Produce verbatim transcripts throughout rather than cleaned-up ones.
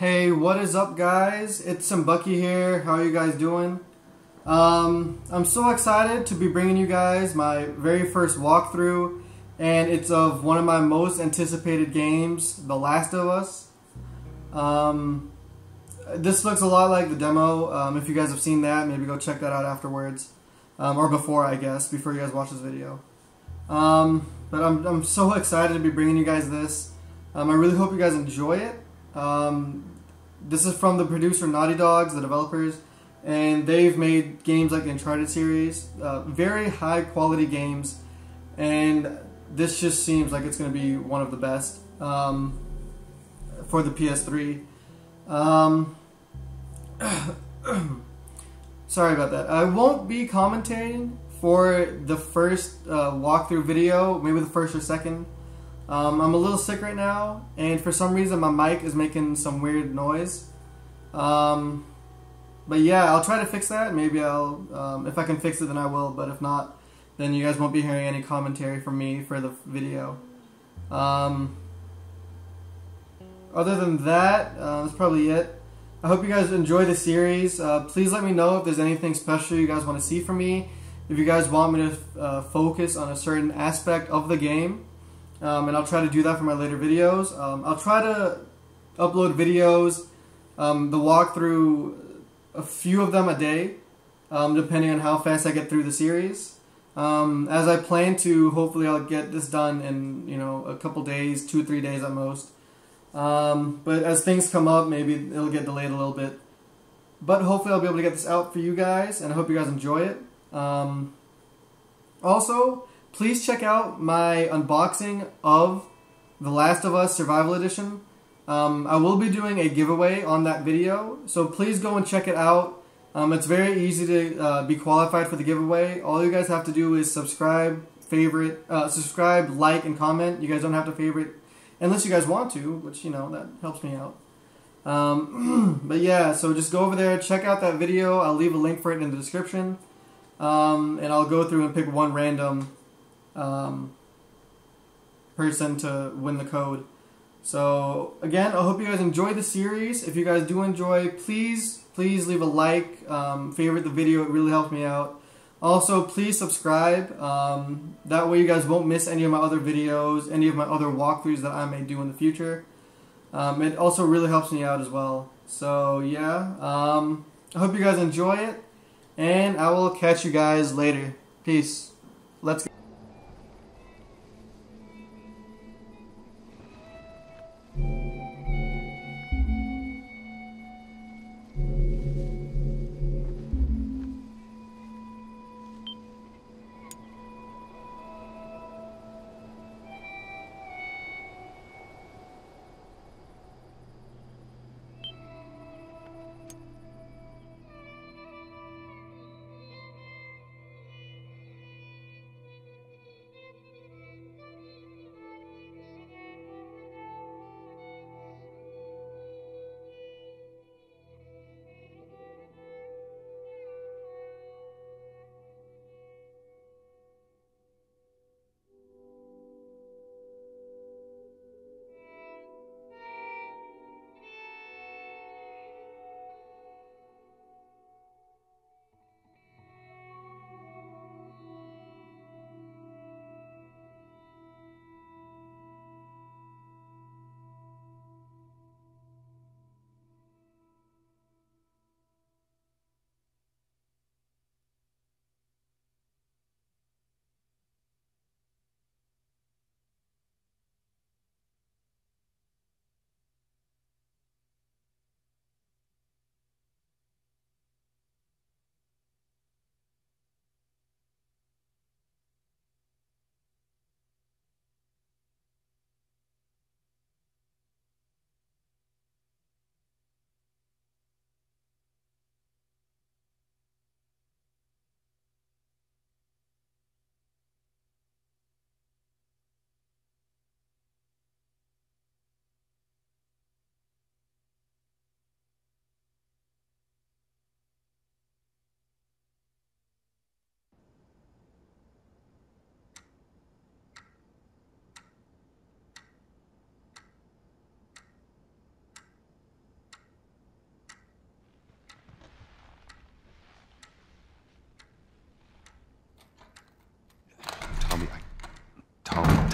Hey, what is up, guys? It's Simbucky here. How are you guys doing? Um, I'm so excited to be bringing you guys my very first walkthrough, and it's of one of my most anticipated games, The Last of Us. Um, this looks a lot like the demo. Um, if you guys have seen that, maybe go check that out afterwards. Um, or before, I guess, before you guys watch this video. Um, but I'm, I'm so excited to be bringing you guys this. Um, I really hope you guys enjoy it. Um, This is from the producer Naughty Dogs, the developers, and they've made games like the Uncharted series, uh, very high quality games, and this just seems like it's going to be one of the best um, for the P S three. Um, sorry about that. I won't be commentating for the first uh, walkthrough video, maybe the first or second. Um, I'm a little sick right now, and for some reason my mic is making some weird noise. Um, but yeah, I'll try to fix that. Maybe I'll, um, if I can fix it, then I will. But if not, then you guys won't be hearing any commentary from me for the video. Um, other than that, uh, that's probably it. I hope you guys enjoy the series. Uh, please let me know if there's anything special you guys want to see from me. If you guys want me to uh, focus on a certain aspect of the game. Um, and I'll try to do that for my later videos. Um, I'll try to upload videos, um, the walkthrough, a few of them a day, um, depending on how fast I get through the series. Um, as I plan to, hopefully I'll get this done in, you know, a couple days, two, three days at most. Um, but as things come up, maybe it'll get delayed a little bit. But hopefully I'll be able to get this out for you guys, and I hope you guys enjoy it. Um, also, please check out my unboxing of The Last of Us Survival Edition. Um, I will be doing a giveaway on that video, so please go and check it out. Um, it's very easy to uh, be qualified for the giveaway. All you guys have to do is subscribe, favorite, uh, subscribe, like, and comment. You guys don't have to favorite, unless you guys want to, which, you know, that helps me out. Um, but yeah, so just go over there, check out that video. I'll leave a link for it in the description, um, and I'll go through and pick one random Um, person to win the code. So again, I hope you guys enjoy the series. If you guys do enjoy, please please leave a like, um, favorite the video. It really helps me out. Also, please subscribe, um, that way you guys won't miss any of my other videos, any of my other walkthroughs that I may do in the future. Um, it also really helps me out as well. So yeah, um, I hope you guys enjoy it, and I will catch you guys later. Peace. Let's go.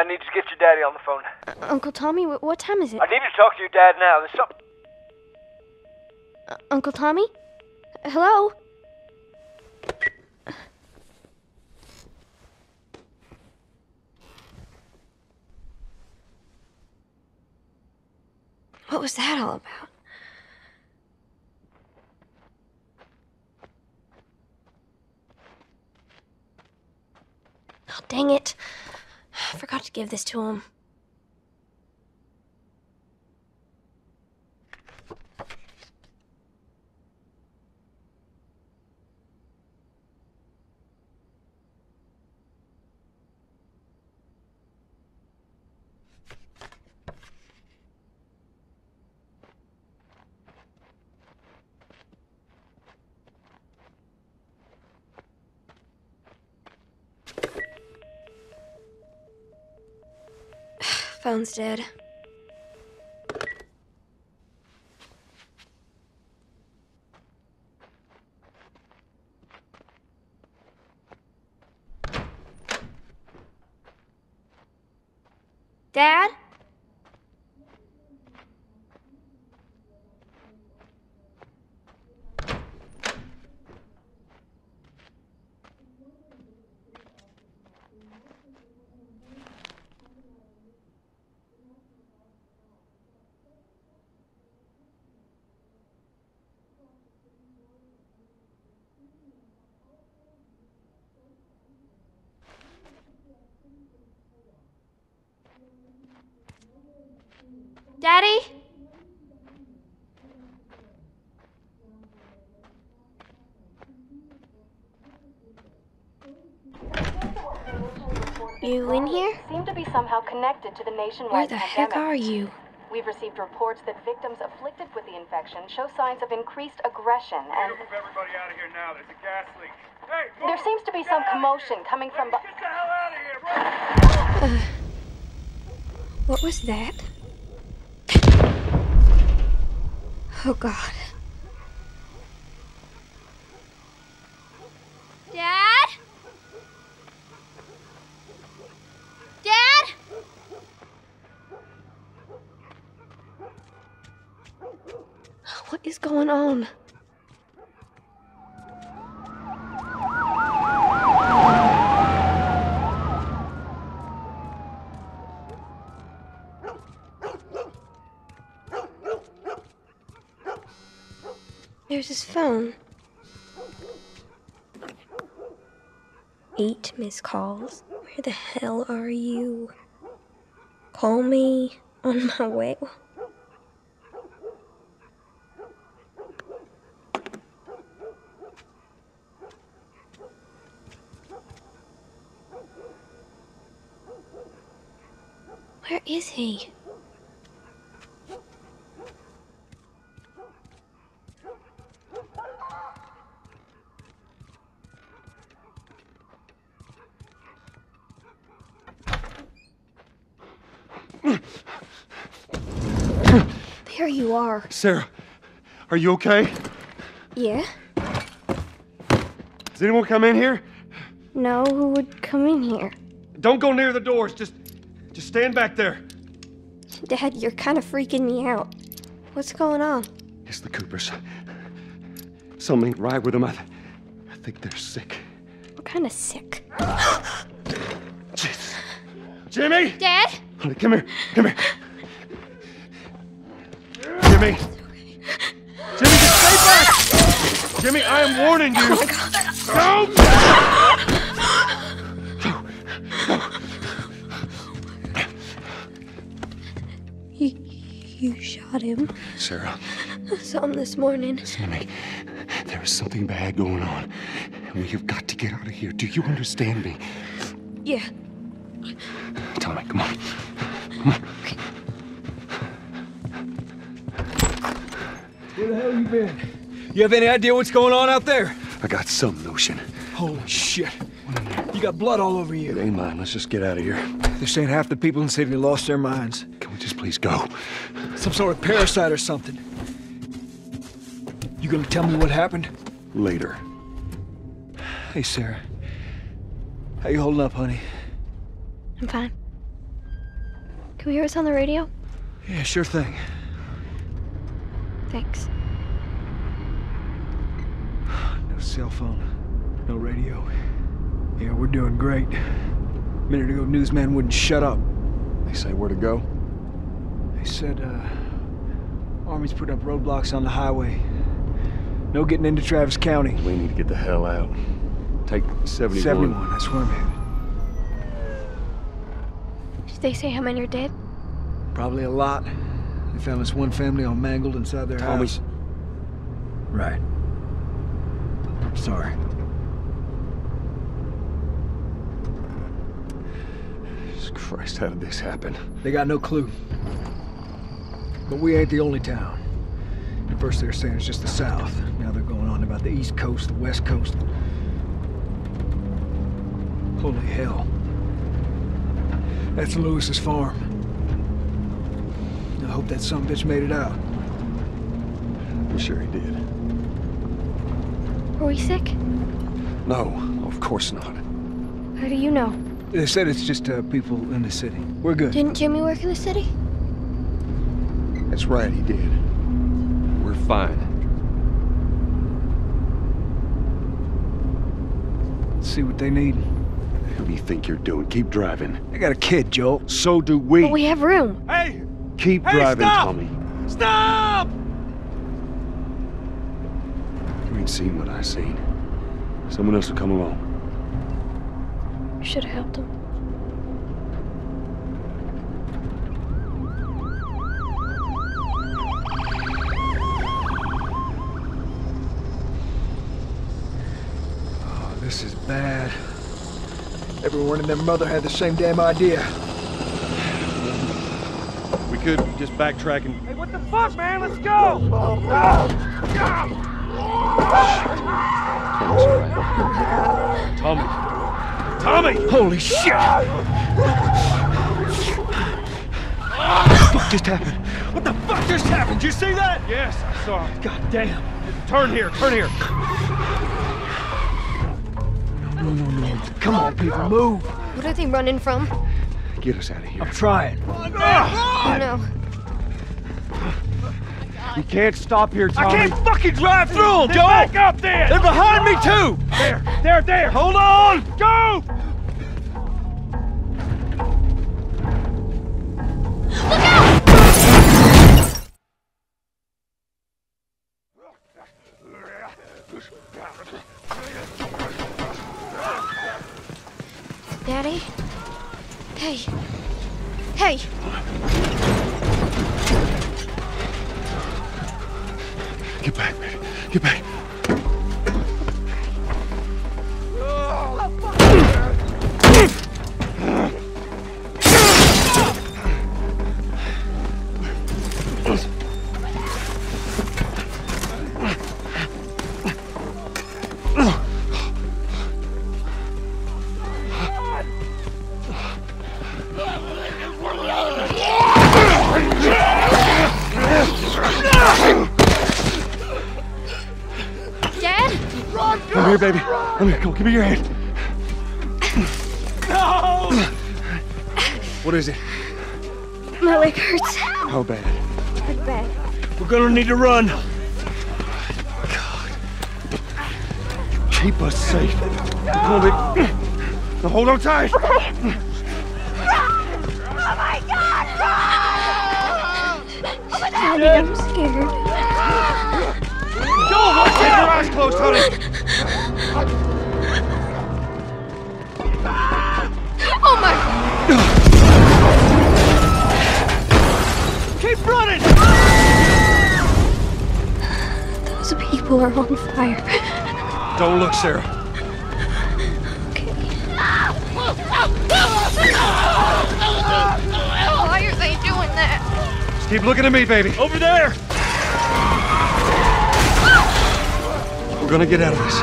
I need to get your daddy on the phone. Uh, Uncle Tommy, wh what time is it? I need to talk to your dad now. There's something... Uh, Uncle Tommy? H hello? What was that all about? Oh, dang it. I forgot to give this to him. Phone's dead. Dad? Daddy? You in here? Seem to be somehow connected to the nationwide Where the pandemic. Heck are you? We've received reports that victims afflicted with the infection show signs of increased aggression and... Move everybody out of here now. There's a gas leak. Hey, move. There seems to be get some commotion coming from... Get the hell out of here, bro. Uh, what was that? Oh, God. Dad? Dad? What is going on? There's his phone. Eight missed calls. Where the hell are you? Call me on my way. Where is he? There you are. Sarah, are you okay? Yeah. Does anyone come in here? No, who would come in here? Don't go near the doors. Just, just stand back there. Dad, you're kind of freaking me out. What's going on? It's the Coopers. Something ain't right with them. I, th I think they're sick. What kind of sick? Jesus. Jimmy! Dad? Honey, come here. Come here. Jimmy! Jimmy, just stay back! Jimmy, I am warning you! Oh my God. Don't! No! No! You, you shot him. Sarah. I saw him this morning. Listen to me. There is something bad going on. We have got to get out of here. Do you understand me? Yeah. Tell me, come on. Come on. Okay. Where the hell you been? You have any idea what's going on out there? I got some notion. Holy shit. You got blood all over you. It ain't mine. Let's just get out of here. This ain't half the people in the city lost their minds. Can we just please go? Some sort of parasite or something. You gonna tell me what happened? Later. Hey, Sarah. How you holding up, honey? I'm fine. Can we hear us on the radio? Yeah, sure thing. Thanks. No cell phone, no radio. Yeah, we're doing great. A minute ago, newsman wouldn't shut up. They say where to go? They said, uh, Army's put up roadblocks on the highway. No getting into Travis County. We need to get the hell out. Take seventy-one. seventy-one, that's where I'm headed. Did they say how many are dead? Probably a lot. They found this one family all mangled inside their Tommy. house. Right. Sorry. Jesus Christ, how did this happen? They got no clue. But we ain't the only town. At first they were saying it's just the South. Now they're going on about the East Coast, the West Coast. Holy hell. That's Lewis's farm. I hope that sumbitch made it out. I'm sure he did. Are we sick? No, of course not. How do you know? They said it's just uh, people in the city. We're good. Didn't Jimmy work in the city? That's right, he did. We're fine. Let's see what they need. Who do you think you're doing? Keep driving. I got a kid, Joel. So do we. But we have room. Hey! Keep hey, driving, stop! Tommy. Stop! You ain't seen what I seen. Someone else will come along. You should have helped him. Oh, this is bad. Everyone and their mother had the same damn idea. Could just backtrack and... Hey, what the fuck, man? Let's go! Oh, oh, Tommy. Tommy! Holy shit! What the fuck just happened? What the fuck just happened? Did you see that? Yes, I saw it. God damn. Turn here, turn here. No, no, no, no. Come on, people, move. What are they running from? Get us out of here. I'm trying. Oh, no. We can't stop here, Tommy. I can't fucking drive through them, Joel! Back up there! They're behind me, too! There, there, there! Hold on! Go! Look out! Daddy? Hey. Hey! Get back, baby. Get back. Baby, let me go. Give me your hand. No! What is it? My leg hurts. How bad? It's bad. We're gonna need to run. God. Keep us safe. No! Now hold on tight. Run! Oh my God! Run! Oh my God! I'm scared. Go! Keep your eyes closed, honey. Oh my! Keep running! Those people are on fire. Don't look, Sarah. Okay. Why are they doing that? Just keep looking at me, baby. Over there! We're gonna get out of this.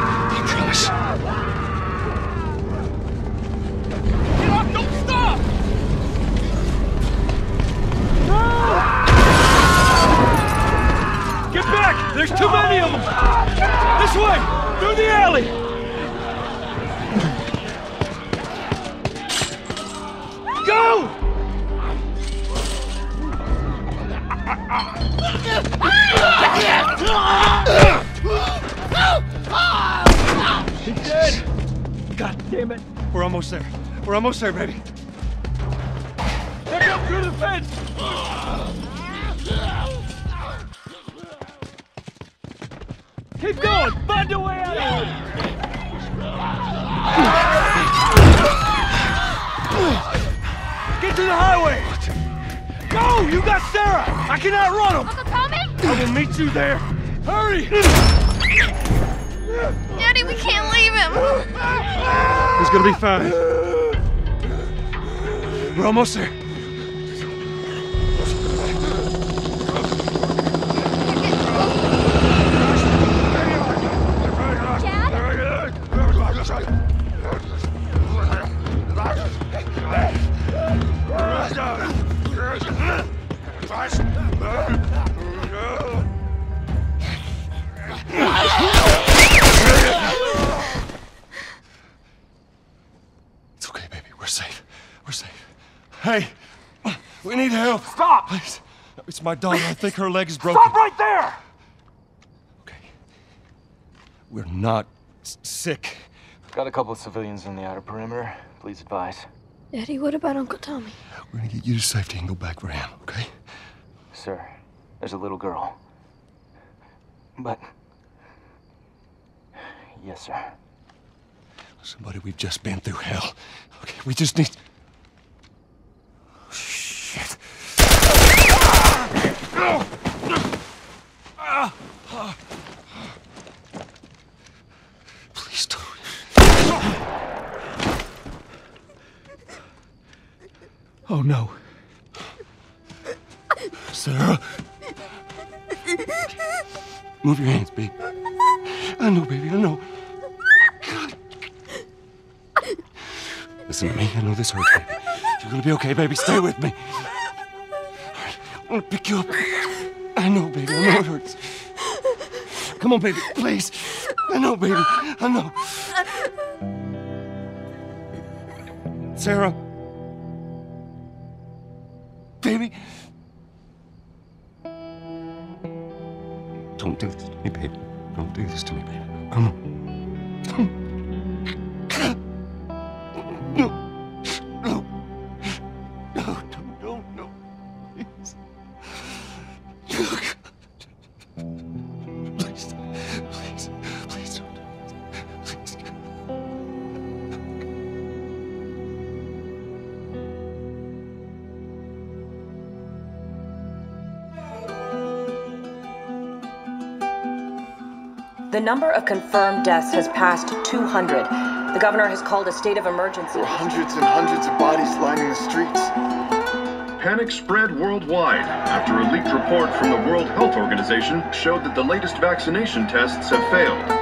There's too many of them! This way! Through the alley! Go! He's dead! God damn it! We're almost there. We're almost there, baby. Pick up through the fence! Keep going! Find a way out of here! Get to the highway! Go! You got Sarah! I cannot run him! Uncle Tommy? I will meet you there! Hurry! Daddy, we can't leave him! He's gonna be fine. We're almost there. It's okay, baby. We're safe. We're safe. Hey, we need help. Stop! Please. It's my daughter. I think her leg is broken. Stop right there! Okay. We're not sick. Got a couple of civilians in the outer perimeter. Please advise. Daddy, what about Uncle Tommy? We're gonna get you to safety and go back for him, okay? Sir, there's a little girl. But... Yes, sir. Listen, buddy, we've just been through hell. Okay, we just need... Oh, shit. Please don't. Oh, no. Sarah. Move your hands, baby. I know, baby, I know. God. Listen to me, I know this hurts, baby. You're gonna be okay, baby. Stay with me. All right, I'm gonna pick you up. I know, baby, I know it hurts. Come on, baby, please. I know, baby, I know. Sarah. Baby. Don't do this to me, baby. Don't do this to me, baby. Come on. Come on. No. No. No, no, no, no. Please. Oh, God. Please. Please. Please don't do this. Please. The number of confirmed deaths has passed two hundred. The governor has called a state of emergency. There are hundreds and hundreds of bodies lining the streets. Panic spread worldwide after a leaked report from the World Health Organization showed that the latest vaccination tests have failed.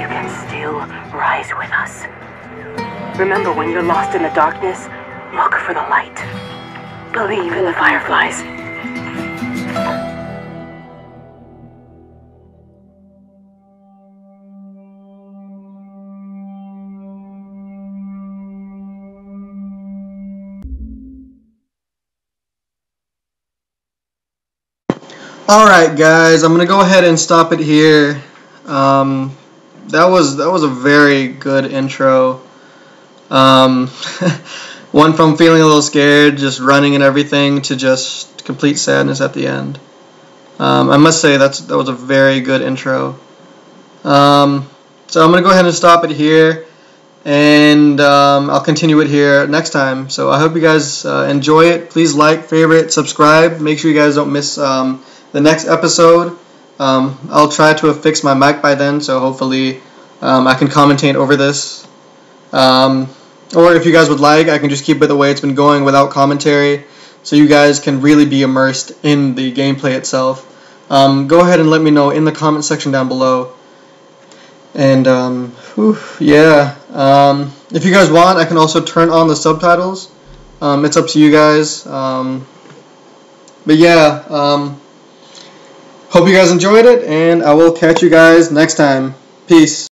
You can still rise with us. Remember, when you're lost in the darkness, look for the light. Believe in the Fireflies. Alright guys, I'm gonna go ahead and stop it here. Um, that was that was a very good intro. Um, one from feeling a little scared, just running and everything, to just complete sadness at the end. Um, I must say that's that was a very good intro. Um, so I'm gonna go ahead and stop it here, and um, I'll continue it here next time. So I hope you guys uh, enjoy it. Please like, favorite, subscribe. Make sure you guys don't miss Um, the next episode. um, I'll try to have fixed my mic by then, so hopefully um, I can commentate over this. Um, or if you guys would like, I can just keep it the way it's been going without commentary, so you guys can really be immersed in the gameplay itself. Um, go ahead and let me know in the comment section down below. And um, whew, yeah, um, if you guys want, I can also turn on the subtitles. Um, it's up to you guys. Um, but yeah, um, hope you guys enjoyed it, and I will catch you guys next time. Peace.